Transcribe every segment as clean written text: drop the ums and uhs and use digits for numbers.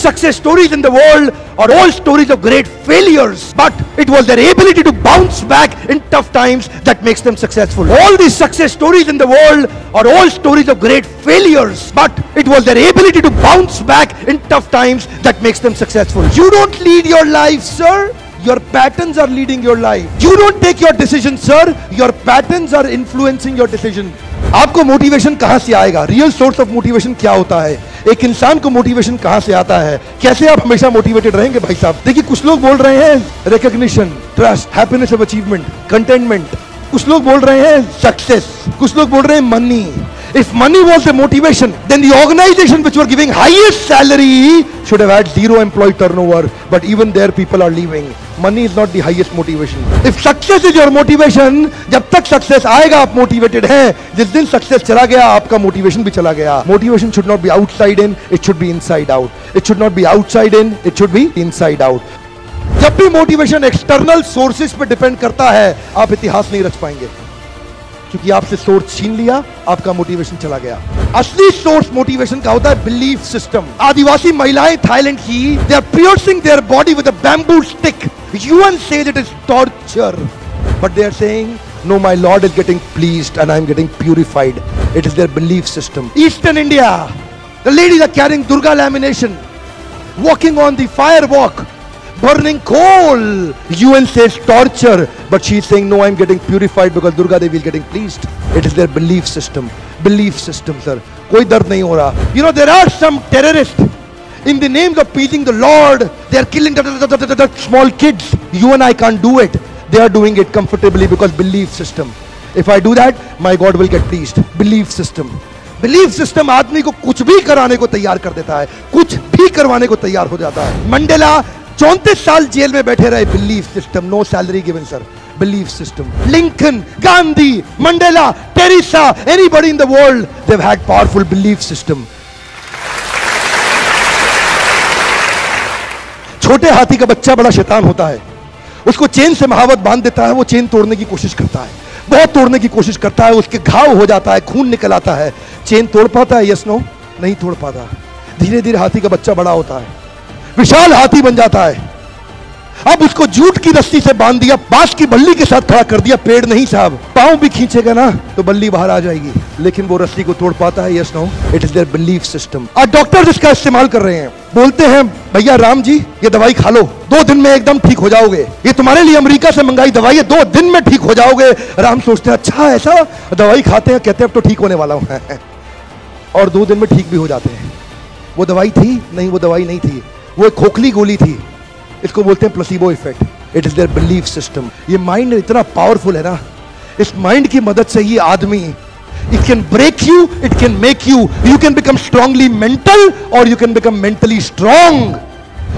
success stories in the world are all stories of great failures, but it was their ability to bounce back in tough times that makes them successful. All these success stories in the world are all stories of great failures, but it was their ability to bounce back in tough times that makes them successful. You don't lead your life, sir. Your patterns are leading your life. You don't take your decisions, sir. Your patterns are influencing your decision. आपको motivation कहाँ से आएगा? Real source of motivation क्या होता है? एक इंसान को मोटिवेशन कहाँ से आता है? कैसे आप हमेशा मोटिवेटेड रहेंगे भाई साहब? देखिए, कुछ लोग बोल रहे हैं recognition, trust, happiness of achievement, containment. कुछ लोग बोल रहे हैं सक्सेस। कुछ लोग बोल रहे हैं money. If money was the motivation, then the organization which were giving highest salary should have had zero employee turnover. But even there, people are leaving. Money is not the highest motivation. If success is your motivation, जब तक success आएगा आप motivated हैं. जिस दिन success चला गया आपका मोटिवेशन भी चला गया. Motivation should not be outside in, it should be inside out. It should not be outside in, it should be inside out. जब भी मोटिवेशन एक्सटर्नल सोर्सेज पे डिपेंड करता है, आप इतिहास नहीं रच पाएंगे. क्योंकि आपसे सोर्स छीन लिया, आपका मोटिवेशन चला गया. असली सोर्स मोटिवेशन का होता है बिलीफ सिस्टम. आदिवासी महिलाएं थाईलैंड की, they are piercing their body with a bamboo stick. UN says it is torture, but they are saying no, my Lord is getting pleased and I am getting purified. It is their belief system. Eastern India, the ladies are carrying Durga lamination, walking on the fire walk, burning coal. UN says torture, but she's saying no, I'm getting purified because Durga Devi is getting pleased. It is their belief system. Belief system, sir. कोई दर्द नहीं हो रहा. You know, there are some terrorists in the names of pleasing the Lord. They are killing small kids. You and I can't do it. They are doing it comfortably because belief system. If I do that, my God will get pleased. Belief system. Belief system आदमी को कुछ भी कराने को तैयार कर देता है. कुछ भी करवाने को तैयार हो जाता है. मंडेला 34 साल जेल में बैठे रहे. Belief system. No salary given, sir. Belief system. Lincoln, Gandhi, Mandela, Teresa, anybody in the world, they have had powerful belief system. छोटे हाथी का बच्चा बड़ा शैतान होता है. उसको चेन से महावत बांध देता है. वो चेन तोड़ने की कोशिश करता है, बहुत तोड़ने की कोशिश करता है. उसके घाव हो जाता है, खून निकल आता है. चेन तोड़ पाता है? यस, नो, नहीं तोड़ पाता. धीरे धीरे हाथी का बच्चा बड़ा होता है, विशाल हाथी बन जाता है. अब उसको जूट की रस्सी से बांध दिया, बांस की बल्ली के साथ खड़ा कर दिया. पेड़ नहीं साहब, पांव भी खींचेगा ना तो बल्ली बाहर आ जाएगी. लेकिन वो रस्सी को तोड़ पाता है? Yes, no. It is their belief system. आज डॉक्टर इसका इस्तेमाल कर रहे हैं. बोलते हैं, भैया राम जी ये दवाई खा लो, 2 दिन में एकदम ठीक हो जाओगे. ये तुम्हारे लिए अमेरिका से मंगाई दवाई है, 2 दिन में ठीक हो जाओगे. राम सोचते हैं, अच्छा ऐसा. दवाई खाते हैं, कहते हैं अब तो ठीक होने वाला हूँ. और 2 दिन में ठीक भी हो जाते हैं. वो दवाई थी नहीं, वो दवाई नहीं थी, वो एक खोखली गोली थी. इसको बोलते हैं placebo effect. It is their belief system. ये माइंड इतना पावरफुल है ना, इस माइंड की मदद से ये आदमी, it can break you, it can make you. You can become strongly mental और you can become mentally strong.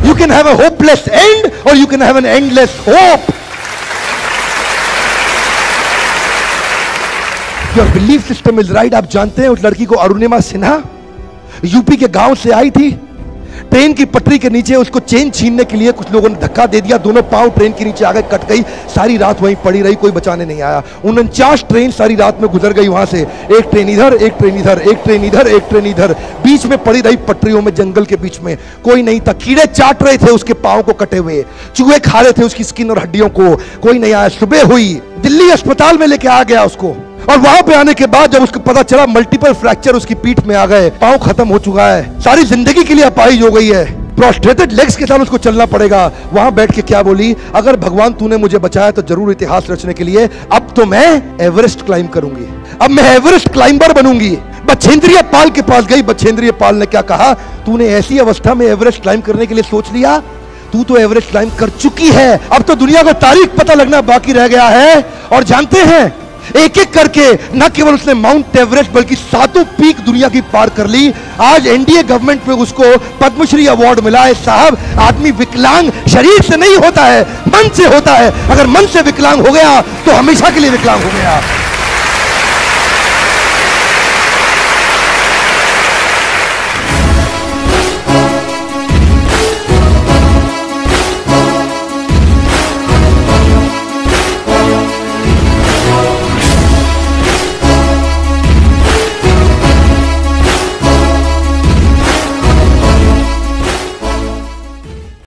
You can have a hopeless end और you can have an endless hope. Your belief system is right. आप जानते हैं उस लड़की को, Arunima Sinha, UP के गांव से आई थी. ट्रेन की पटरी के नीचे उसको चेन छीनने के लिए कुछ लोगों ने धक्का दे दिया. दोनों पांव ट्रेन के नीचे आ गए, कट गई. सारी रात वहीं पड़ी रही, कोई बचाने नहीं आया. 49 ट्रेन सारी रात में गुजर गई वहां से. एक ट्रेन इधर, एक ट्रेन इधर, एक ट्रेन इधर, एक ट्रेन इधर. बीच में पड़ी रही पटरियों में, जंगल के बीच में. कोई नहीं था. कीड़े चाट रहे थे उसके पाँव को कटे हुए, चूहे खा रहे थे उसकी स्किन और हड्डियों को. कोई नहीं आया. सुबह हुई, दिल्ली अस्पताल में लेके आ गया उसको. और वहां पे आने के बाद जब उसको पता चला मल्टीपल फ्रैक्चर उसकी पीठ में आ गए, पांव खत्म हो चुका है, सारी जिंदगी के लिए अपाहिज हो गई है. प्रोस्ट्रेटेड लेग्स के साथ उसको चलना पड़ेगा. वहां बैठ के क्या बोली, अगर भगवान तूने मुझे बचाया तो जरूर इतिहास रचने के लिए अब तो मैं एवरेस्ट क्लाइंब करूंगी, अब मैं एवरेस्ट क्लाइंबर बनूंगी. बछेंद्री पाल के पास गई. बछेंद्री पाल ने क्या कहा, तूने ऐसी अवस्था में एवरेस्ट क्लाइंब करने के लिए सोच लिया? तू तो एवरेस्ट क्लाइंब कर चुकी है, अब तो दुनिया को तारीख पता लगना बाकी रह गया है. और जानते हैं, एक एक करके न केवल उसने माउंट एवरेस्ट बल्कि 7 पीक दुनिया की पार कर ली. आज एनडीए गवर्नमेंट पे उसको पद्मश्री अवार्ड मिला है. साहब, आदमी विकलांग शरीर से नहीं होता है, मन से होता है. अगर मन से विकलांग हो गया तो हमेशा के लिए विकलांग हो गया.